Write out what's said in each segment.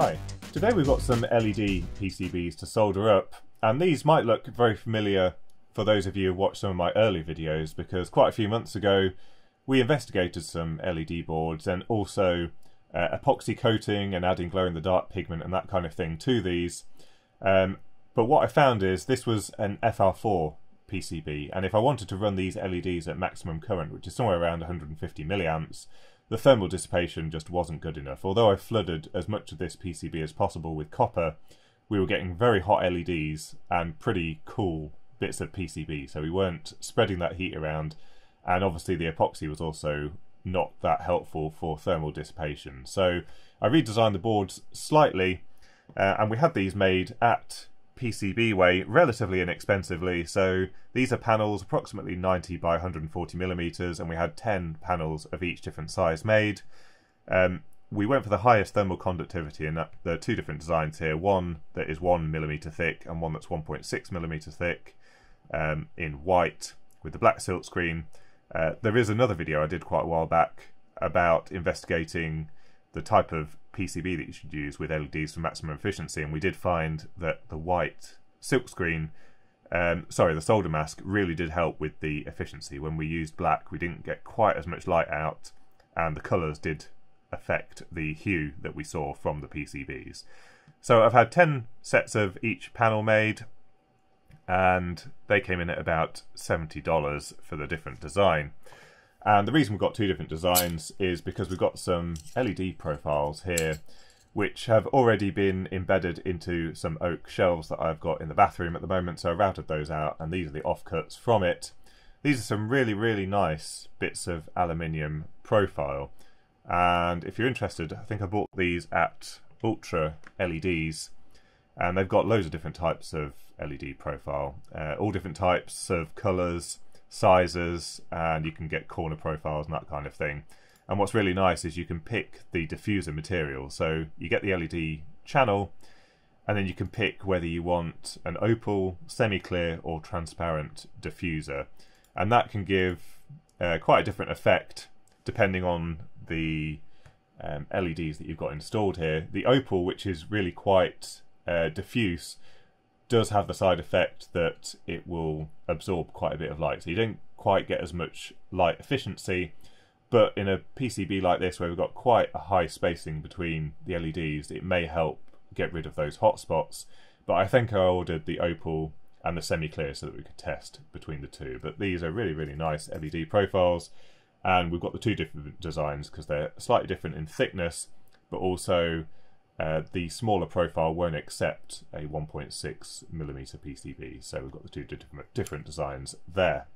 Hi, today we've got some LED PCBs to solder up, and these might look very familiar for those of you who watched some of my early videos, because quite a few months ago we investigated some LED boards and also epoxy coating and adding glow-in-the-dark pigment and that kind of thing to these. But what I found is this was an FR4 PCB, and if I wanted to run these LEDs at maximum current, which is somewhere around 150 milliamps, the thermal dissipation just wasn't good enough. Although I flooded as much of this PCB as possible with copper, we were getting very hot LEDs and pretty cool bits of PCB, so we weren't spreading that heat around, and obviously the epoxy was also not that helpful for thermal dissipation. So I redesigned the boards slightly, and we had these made at PCBWay relatively inexpensively. So these are panels approximately 90 by 140 millimeters, and we had 10 panels of each different size made. We went for the highest thermal conductivity, and there are two different designs here, one that is 1 millimeter thick and one that's 1.6 millimeter thick in white with the black silk screen. There is another video I did quite a while back about investigating the type of PCB that you should use with LEDs for maximum efficiency, and we did find that the white silkscreen, the solder mask, really did help with the efficiency. When we used black, we didn't get quite as much light out, and the colours did affect the hue that we saw from the PCBs. So I've had 10 sets of each panel made, and they came in at about $70 for the different design. And the reason we've got two different designs is because we've got some LED profiles here which have already been embedded into some oak shelves that I've got in the bathroom at the moment, so I routed those out, and these are the offcuts from it. These are some really, really nice bits of aluminium profile, and if you're interested, I think I bought these at Ultra LEDs, and they've got loads of different types of LED profile, all different types of colours, sizes, and you can get corner profiles and that kind of thing. And what's really nice is you can pick the diffuser material, so you get the LED channel and then you can pick whether you want an opal, semi-clear or transparent diffuser, and that can give quite a different effect depending on the LEDs that you've got installed here. The opal, which is really quite diffuse, does have the side effect that it will absorb quite a bit of light, so you don't quite get as much light efficiency. But in a PCB like this, where we've got quite a high spacing between the LEDs, it may help get rid of those hot spots. But I think I ordered the opal and the semi-clear so that we could test between the two. But these are really, really nice LED profiles, and we've got the two different designs because they're slightly different in thickness, but also the smaller profile won't accept a 1.6 millimeter PCB, so we've got the two different designs there.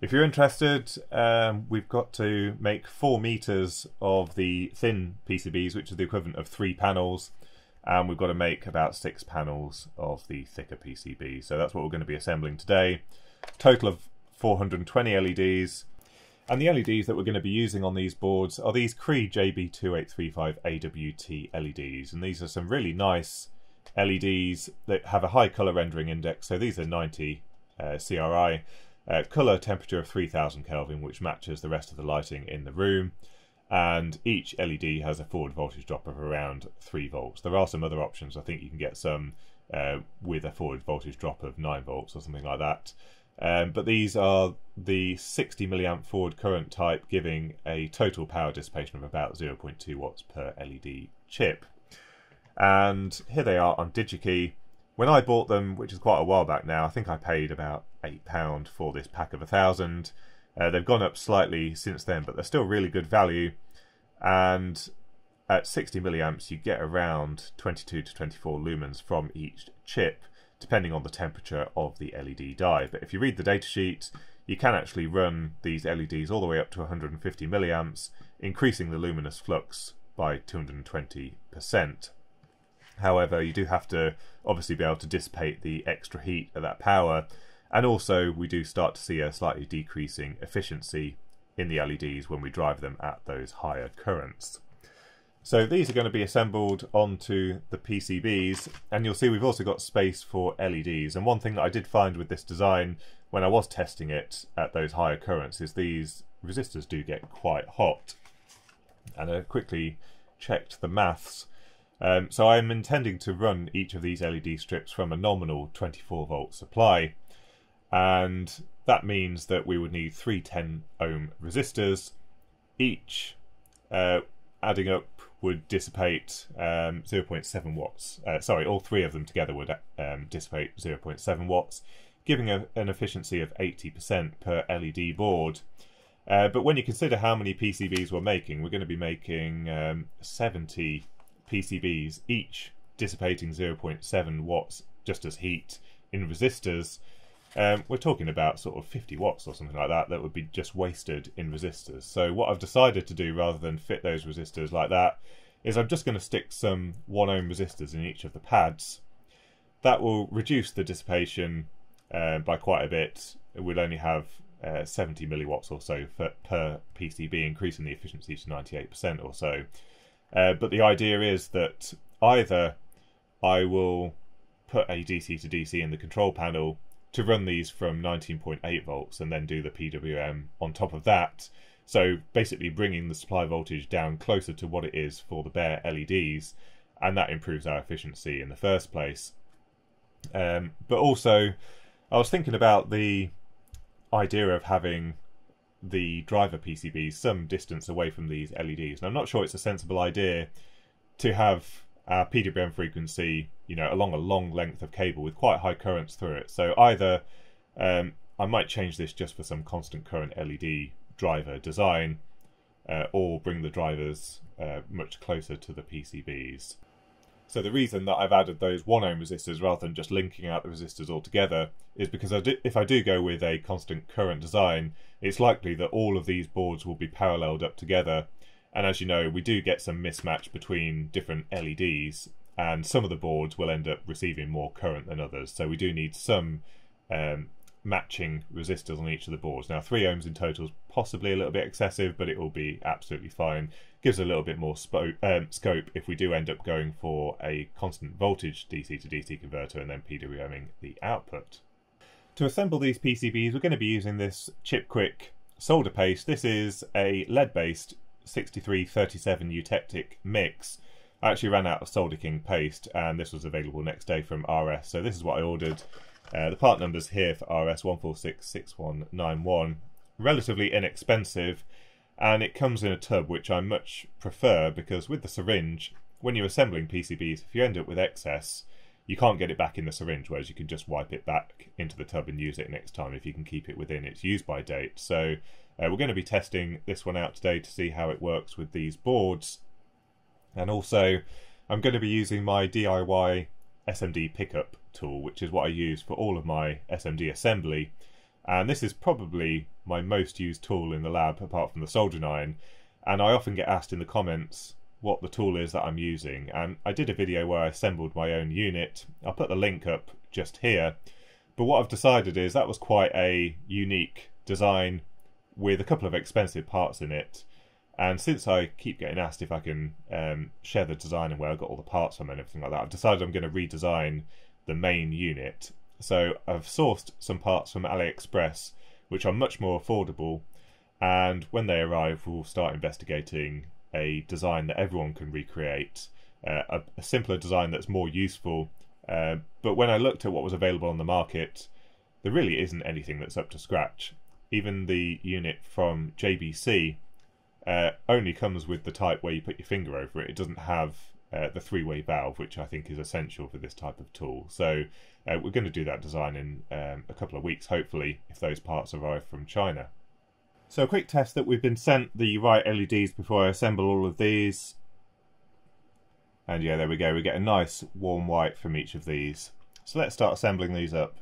If you're interested, we've got to make 4 meters of the thin PCBs, which is the equivalent of 3 panels, and we've got to make about 6 panels of the thicker PCB. So that's what we're going to be assembling today. Total of 420 LEDs. And the LEDs that we're going to be using on these boards are these Cree JB2835AWT LEDs, and these are some really nice LEDs that have a high colour rendering index. So these are 90 CRI, colour temperature of 3000 Kelvin, which matches the rest of the lighting in the room, and each LED has a forward voltage drop of around 3 volts. There are some other options. I think you can get some with a forward voltage drop of 9 volts or something like that. But these are the 60 milliamp forward current type, giving a total power dissipation of about 0.2 watts per LED chip. And here they are on Digikey. When I bought them, which is quite a while back now, I think I paid about £8 for this pack of 1,000. They've gone up slightly since then, but they're still really good value. And at 60 milliamps, you get around 22 to 24 lumens from each chip, depending on the temperature of the LED die. But if you read the datasheet, you can actually run these LEDs all the way up to 150 milliamps, increasing the luminous flux by 220%. However, you do have to obviously be able to dissipate the extra heat at that power, and also we do start to see a slightly decreasing efficiency in the LEDs when we drive them at those higher currents. So these are going to be assembled onto the PCBs, and you'll see we've also got space for LEDs. And one thing that I did find with this design when I was testing it at those higher currents is these resistors do get quite hot. And I quickly checked the maths So I'm intending to run each of these LED strips from a nominal 24 volt supply, and that means that we would need 310 ohm resistors. Each adding up would dissipate 0.7 watts. Sorry, all three of them together would dissipate 0.7 watts, giving an efficiency of 80% per LED board. But when you consider how many PCBs we're making, we're going to be making 70 PCBs, each dissipating 0.7 watts just as heat in resistors. We're talking about sort of 50 watts or something like that that would be just wasted in resistors. So what I've decided to do, rather than fit those resistors like that, is I'm just going to stick some 1 ohm resistors in each of the pads. That will reduce the dissipation by quite a bit. We'll only have 70 milliwatts or so per PCB, increasing the efficiency to 98% or so. But the idea is that either I will put a DC to DC in the control panel to run these from 19.8 volts and then do the PWM on top of that, so basically bringing the supply voltage down closer to what it is for the bare LEDs, and that improves our efficiency in the first place. But also I was thinking about the idea of having the driver PCBs some distance away from these LEDs, and I'm not sure it's a sensible idea to have our PWM frequency, you know, along a long length of cable with quite high currents through it. So either I might change this just for some constant current LED driver design, or bring the drivers much closer to the PCBs. So the reason that I've added those 1 ohm resistors rather than just linking out the resistors altogether is because if I do go with a constant current design, it's likely that all of these boards will be paralleled up together. And as you know, we do get some mismatch between different LEDs, and some of the boards will end up receiving more current than others. So we do need some matching resistors on each of the boards. Now 3 ohms in total is possibly a little bit excessive, but it will be absolutely fine. Gives a little bit more scope if we do end up going for a constant voltage DC to DC converter and then PWMing the output. To assemble these PCBs, we're going to be using this ChipQuick solder paste. This is a lead-based 6337 eutectic mix. I actually ran out of Solder King paste, and this was available next day from RS, so this is what I ordered. The part number's here for RS1466191. Relatively inexpensive, and it comes in a tub, which I much prefer, because with the syringe, when you're assembling PCBs, if you end up with excess, you can't get it back in the syringe, whereas you can just wipe it back into the tub and use it next time if you can keep it within its use by date. So we're going to be testing this one out today to see how it works with these boards. And also I'm going to be using my DIY SMD pickup tool, which is what I use for all of my SMD assembly. And this is probably my most used tool in the lab apart from the soldering iron. And I often get asked in the comments what the tool is that I'm using. And I did a video where I assembled my own unit. I'll put the link up just here. But what I've decided is that was quite a unique design with a couple of expensive parts in it. And since I keep getting asked if I can share the design and where I got all the parts from and everything like that, I've decided I'm going to redesign the main unit. So I've sourced some parts from AliExpress, which are much more affordable, and when they arrive we'll start investigating a design that everyone can recreate, a simpler design that's more useful. But when I looked at what was available on the market, there really isn't anything that's up to scratch. Even the unit from JBC only comes with the type where you put your finger over it. It doesn't have the 3-way valve, which I think is essential for this type of tool. So we're going to do that design in a couple of weeks, hopefully, if those parts arrive from China. So a quick test that we've been sent the right LEDs before I assemble all of these. And yeah, there we go. We get a nice warm white from each of these. So let's start assembling these up.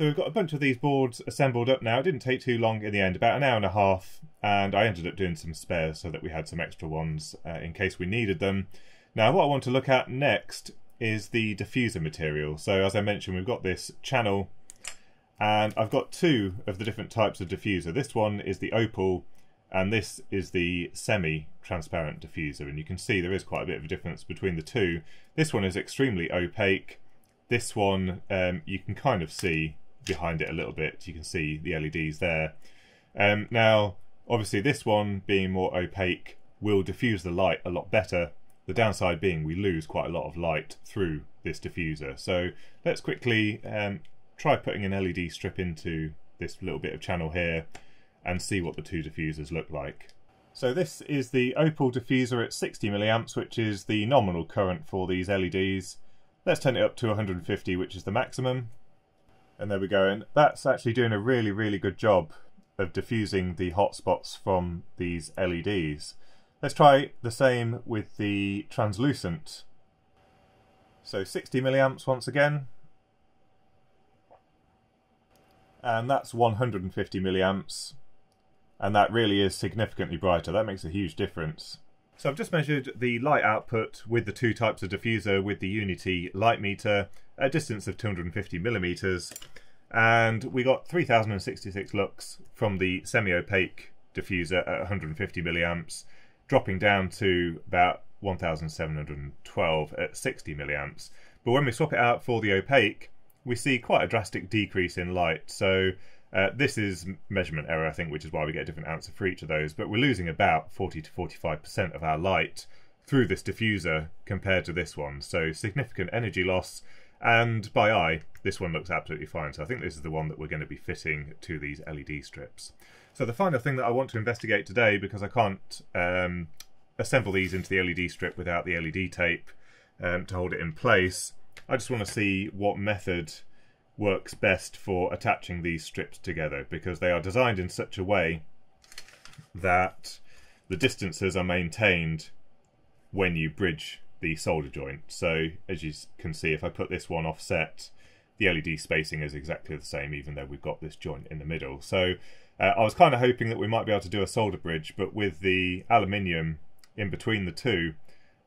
So we've got a bunch of these boards assembled up now. It didn't take too long in the end, about an hour and a half, and I ended up doing some spares so that we had some extra ones in case we needed them. Now what I want to look at next is the diffuser material. So as I mentioned, we've got this channel and I've got two of the different types of diffuser. This one is the opal and this is the semi-transparent diffuser, and you can see there is quite a bit of a difference between the two. This one is extremely opaque. This one you can kind of see behind it a little bit. You can see the LEDs there. Now obviously this one being more opaque will diffuse the light a lot better. The downside being we lose quite a lot of light through this diffuser. So let's quickly try putting an LED strip into this little bit of channel here and see what the two diffusers look like. So this is the opal diffuser at 60 milliamps, which is the nominal current for these LEDs. Let's turn it up to 150, which is the maximum. And there we go. And that's actually doing a really, really good job of diffusing the hot spots from these LEDs. Let's try the same with the translucent. So 60 milliamps once again. And that's 150 milliamps. And that really is significantly brighter. That makes a huge difference. So I've just measured the light output with the two types of diffuser with the Uni-T light meter at a distance of 250 millimeters. And we got 3066 lux from the semi-opaque diffuser at 150 milliamps. Dropping down to about 1712 at 60 milliamps. But when we swap it out for the opaque, we see quite a drastic decrease in light. So this is measurement error, I think, which is why we get a different answer for each of those. But we're losing about 40 to 45% of our light through this diffuser compared to this one. So significant energy loss. And by eye, this one looks absolutely fine. So I think this is the one that we're going to be fitting to these LED strips. So the final thing that I want to investigate today, because I can't assemble these into the LED strip without the LED tape to hold it in place, I just want to see what method works best for attaching these strips together, because they are designed in such a way that the distances are maintained when you bridge the solder joint. So as you can see, if I put this one offset, the LED spacing is exactly the same, even though we've got this joint in the middle. So I was kind of hoping that we might be able to do a solder bridge, but with the aluminium in between the two,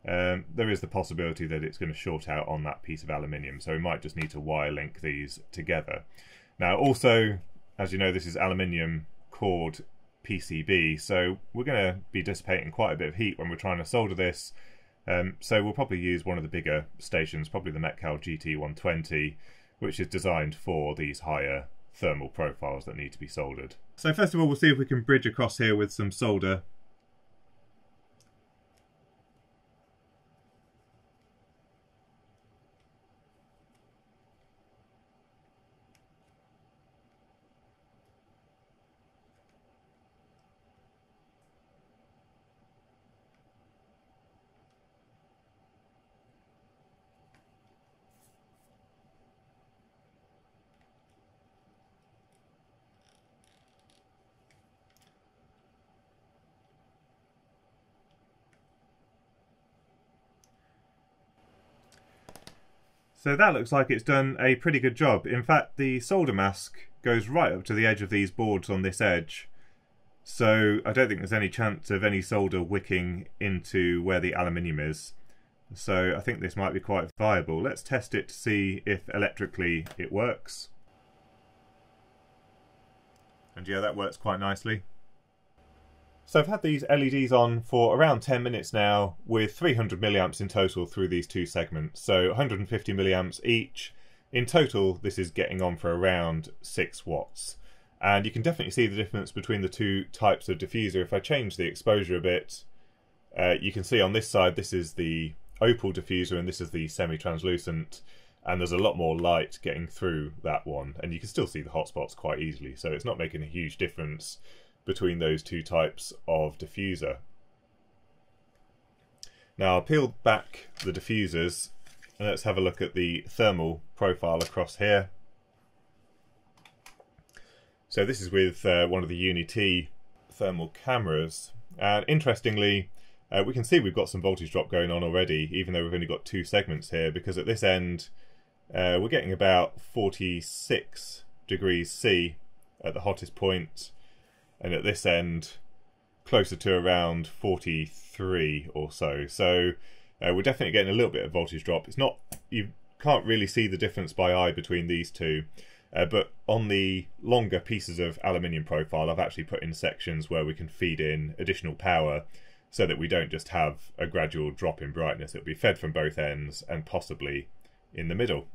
there is the possibility that it's going to short out on that piece of aluminium. So we might just need to wire link these together. Now also, as you know, this is aluminium cored PCB, so we're going to be dissipating quite a bit of heat when we're trying to solder this. So we'll probably use one of the bigger stations, probably the Metcal GT120, which is designed for these higher thermal profiles that need to be soldered. So first of all, we'll see if we can bridge across here with some solder. So that looks like it's done a pretty good job. In fact, the solder mask goes right up to the edge of these boards on this edge. So I don't think there's any chance of any solder wicking into where the aluminium is. So I think this might be quite viable. Let's test it to see if electrically it works. And yeah, that works quite nicely. So I've had these LEDs on for around 10 minutes now, with 300 milliamps in total through these two segments. So 150 milliamps each. In total, this is getting on for around 6 watts. And you can definitely see the difference between the two types of diffuser. If I change the exposure a bit, you can see on this side, this is the opal diffuser and this is the semi-translucent. And there's a lot more light getting through that one. And you can still see the hot spots quite easily. So it's not making a huge difference between those two types of diffuser. Now I'll peel back the diffusers and let's have a look at the thermal profile across here. So this is with one of the Uni-T thermal cameras, and interestingly we can see we've got some voltage drop going on already, even though we've only got two segments here, because at this end we're getting about 46 degrees C at the hottest point, and at this end closer to around 43 or so. So we're definitely getting a little bit of voltage drop. It's not, you can't really see the difference by eye between these two, but on the longer pieces of aluminium profile I've actually put in sections where we can feed in additional power so that we don't just have a gradual drop in brightness. It'll be fed from both ends and possibly in the middle.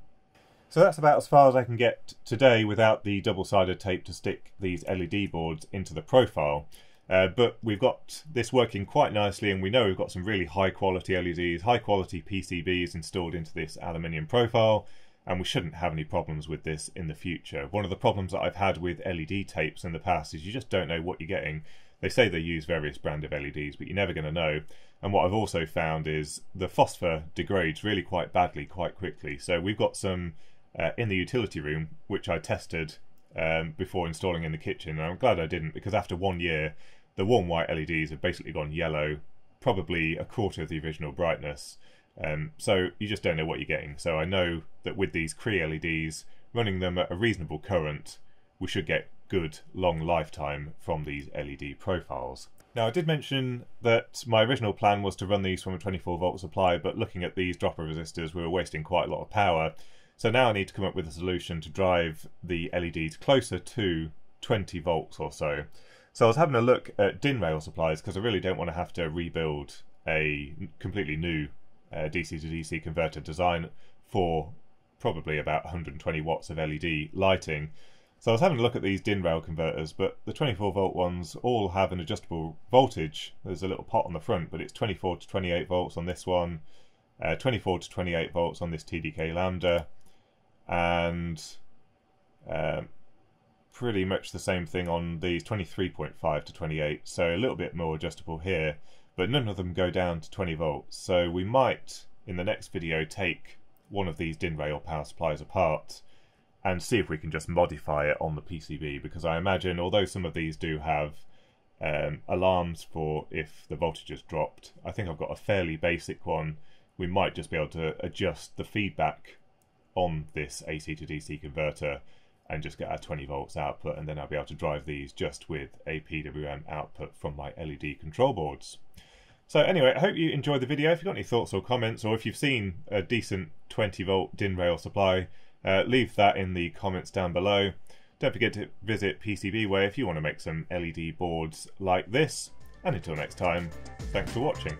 So that's about as far as I can get today without the double-sided tape to stick these LED boards into the profile. But we've got this working quite nicely, and we know we've got some really high-quality LEDs, high-quality PCBs installed into this aluminium profile, and we shouldn't have any problems with this in the future. One of the problems that I've had with LED tapes in the past is you just don't know what you're getting. They say they use various brand of LEDs, but you're never going to know. And what I've also found is the phosphor degrades really quite badly, quite quickly. So we've got some in the utility room, which I tested before installing in the kitchen, and I'm glad I didn't, because after 1 year the warm white LEDs have basically gone yellow, probably a quarter of the original brightness, so you just don't know what you're getting. So I know that with these Cree LEDs, running them at a reasonable current, we should get good long lifetime from these LED profiles. Now, I did mention that my original plan was to run these from a 24 volt supply, but looking at these dropper resistors we were wasting quite a lot of power. So now I need to come up with a solution to drive the LEDs closer to 20 volts or so. So I was having a look at DIN rail supplies, because I really don't want to have to rebuild a completely new DC to DC converter design for probably about 120 watts of LED lighting. So I was having a look at these DIN rail converters, but the 24 volt ones all have an adjustable voltage. There's a little pot on the front, but it's 24 to 28 volts on this one, 24 to 28 volts on this TDK Lambda, and pretty much the same thing on these 23.5 to 28, so a little bit more adjustable here, but none of them go down to 20 volts. So we might, in the next video, take one of these DIN rail power supplies apart and see if we can just modify it on the PCB, because I imagine, although some of these do have alarms for if the voltage has dropped, I think I've got a fairly basic one. We might just be able to adjust the feedback on this AC to DC converter and just get our 20 volts output, and then I'll be able to drive these just with a PWM output from my LED control boards. So anyway, I hope you enjoyed the video. If you've got any thoughts or comments, or if you've seen a decent 20 volt DIN rail supply, leave that in the comments down below. Don't forget to visit PCBWay if you want to make some LED boards like this. And until next time, thanks for watching.